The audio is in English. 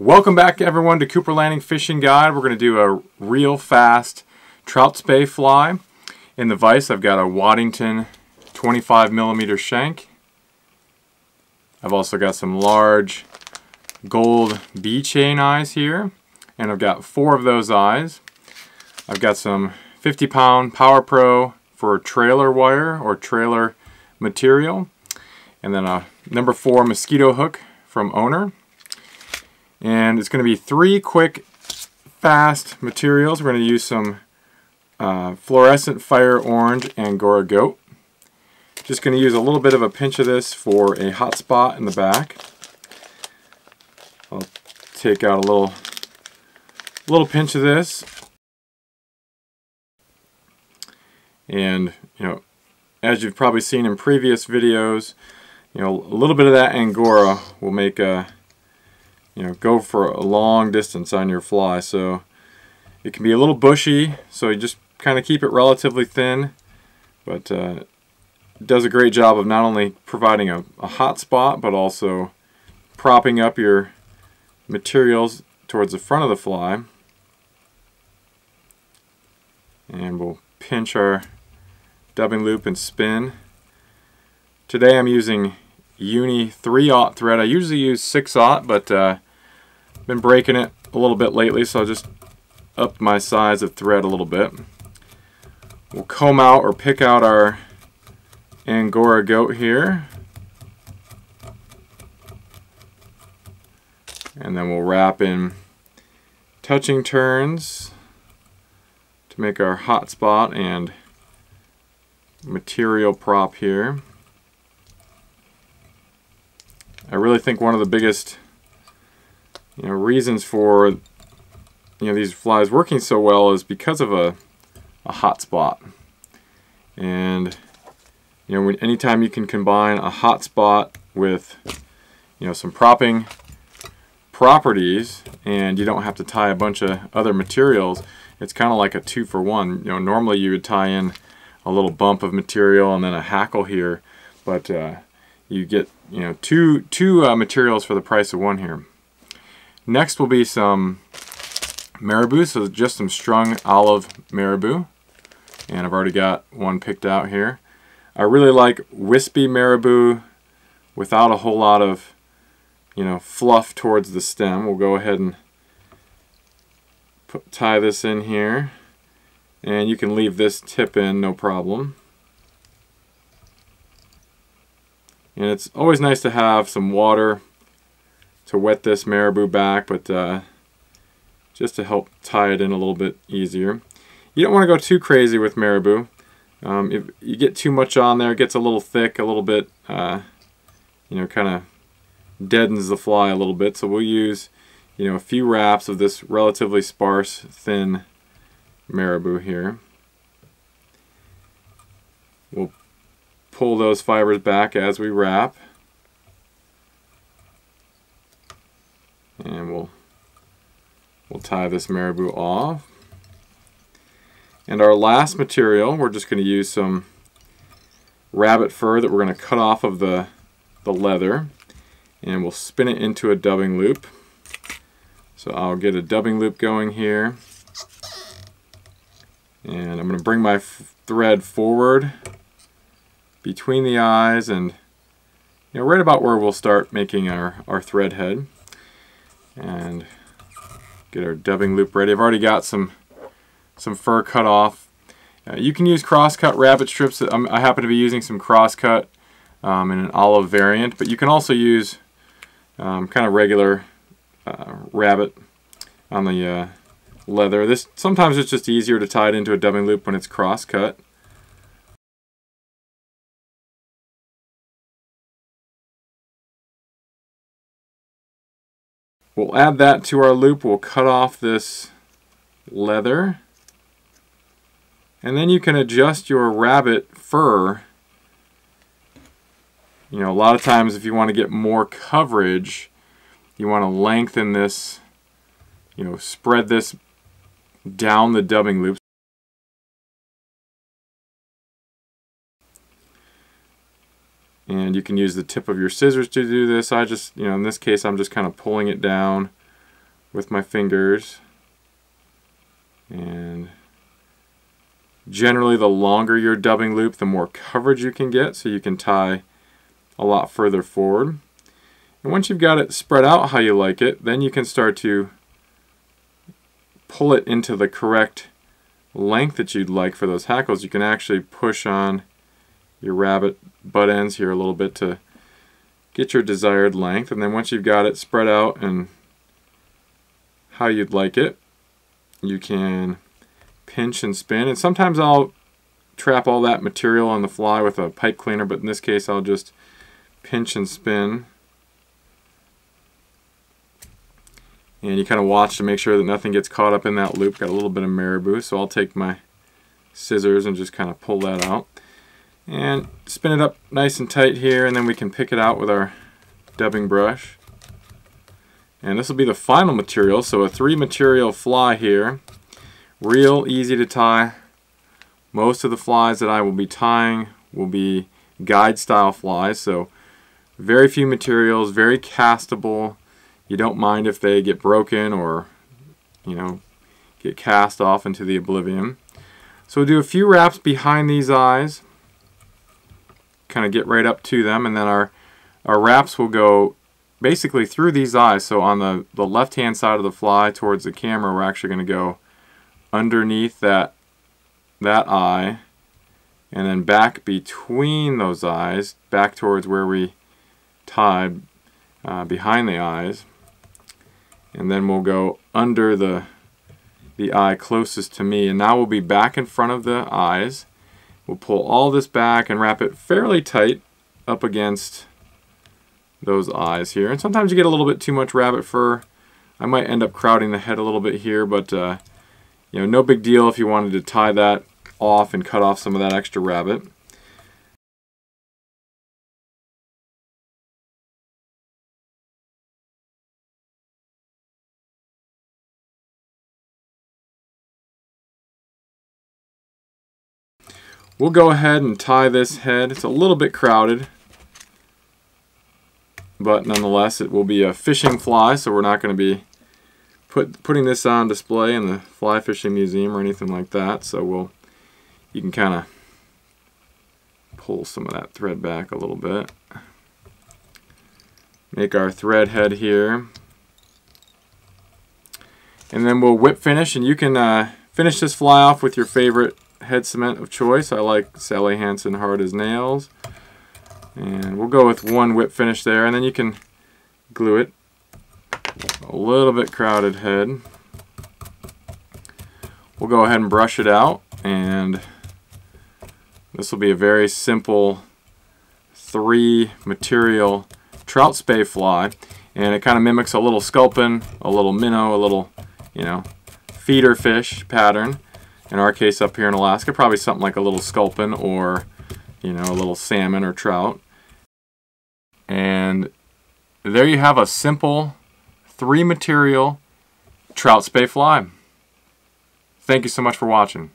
Welcome back everyone to Cooper Landing Fishing Guide. We're going to do a real fast trout spey fly. In the vise I've got a Waddington 25mm shank. I've also got some large gold bee chain eyes here, and I've got four of those eyes. I've got some 50-pound Power Pro for trailer wire or trailer material, and then a number 4 mosquito hook from Owner. And it's going to be 3 quick, fast materials. We're going to use some fluorescent fire orange Angora goat. Just going to use a little bit of a pinch of this for a hot spot in the back. I'll take out a little pinch of this. And, you know, as you've probably seen in previous videos, you know, a little bit of that Angora will make a go for a long distance on your fly, so it can be a little bushy, so you just kind of keep it relatively thin, but it does a great job of not only providing a hot spot, but also propping up your materials towards the front of the fly. And we'll pinch our dubbing loop and spin. Today I'm using uni 3/0 thread. I usually use 6/0, but been breaking it a little bit lately, so I'll just up my size of thread a little bit. We'll comb out or pick out our Angora goat here, and then we'll wrap in touching turns to make our hot spot and material prop here. I really think one of the biggest reasons for these flies working so well is because of a hot spot. And anytime you can combine a hot spot with some propping properties, and you don't have to tie a bunch of other materials, it's kind of like a 2-for-1. Normally you would tie in a little bump of material and then a hackle here, but you get two materials for the price of one here. Next will be some marabou, so just some strung olive marabou, and I've already got one picked out here. I really like wispy marabou without a whole lot of fluff towards the stem. We'll go ahead and tie this in here, and you can leave this tip in, no problem. And it's always nice to have some water to wet this marabou back, but just to help tie it in a little bit easier. You don't want to go too crazy with marabou. If you get too much on there, it gets a little thick, a little bit, kind of deadens the fly a little bit. So we'll use, a few wraps of this relatively sparse, thin marabou here. We'll pull those fibers back as we wrap, and we'll tie this marabou off. And our last material, we're just going to use some rabbit fur that we're going to cut off of the leather, and we'll spin it into a dubbing loop. So I'll get a dubbing loop going here, and I'm going to bring my thread forward between the eyes, and right about where we'll start making our thread head, and get our dubbing loop ready. I've already got some fur cut off. You can use cross-cut rabbit strips. I happen to be using some cross-cut in an olive variant, but you can also use kind of regular rabbit on the leather. This sometimes it's just easier to tie it into a dubbing loop when it's cross-cut. We'll add that to our loop, we'll cut off this leather, and then you can adjust your rabbit fur. A lot of times if you want to get more coverage, you want to lengthen this, spread this down the dubbing loop. And you can use the tip of your scissors to do this. I just, in this case, I'm just kind of pulling it down with my fingers, and generally the longer your dubbing loop, the more coverage you can get, so you can tie a lot further forward. And once you've got it spread out how you like it, then you can start to pull it into the correct length that you'd like for those hackles. You can actually push on your rabbit butt ends here a little bit to get your desired length, and then once you've got it spread out and how you'd like it, you can pinch and spin. And sometimes I'll trap all that material on the fly with a pipe cleaner, but in this case I'll just pinch and spin, and you kind of watch to make sure that nothing gets caught up in that loop. Got a little bit of marabou, so I'll take my scissors and just kind of pull that out and spin it up nice and tight here, and then we can pick it out with our dubbing brush. And this will be the final material, so a 3 material fly here. Real easy to tie. Most of the flies that I will be tying will be guide style flies, so very few materials, very castable. You don't mind if they get broken or, you know, get cast off into the oblivion. So we'll do a few wraps behind these eyes, kind of get right up to them, and then our wraps will go basically through these eyes. So on the left hand side of the fly towards the camera, we're actually going to go underneath that eye and then back between those eyes, back towards where we tied behind the eyes, and then we'll go under the eye closest to me, and now we'll be back in front of the eyes. We'll pull all this back and wrap it fairly tight up against those eyes here. And sometimes you get a little bit too much rabbit fur. I might end up crowding the head a little bit here, but you know, no big deal if you wanted to tie that off and cut off some of that extra rabbit. We'll go ahead and tie this head. It's a little bit crowded, but nonetheless it will be a fishing fly, so we're not going to be putting this on display in the Fly Fishing Museum or anything like that. So you can kind of pull some of that thread back a little bit. Make our thread head here, and then we'll whip finish, and you can finish this fly off with your favorite head cement of choice. I like Sally Hansen Hard as Nails, and we'll go with 1 whip finish there, and then you can glue it. A little bit crowded head. We'll go ahead and brush it out, and this will be a very simple 3 material trout spey fly, and it kind of mimics a little sculpin, a little minnow, a little, you know, feeder fish pattern. In our case up here in Alaska, probably something like a little sculpin or, you know, a little salmon or trout. And there you have a simple 3 material trout spey fly. Thank you so much for watching.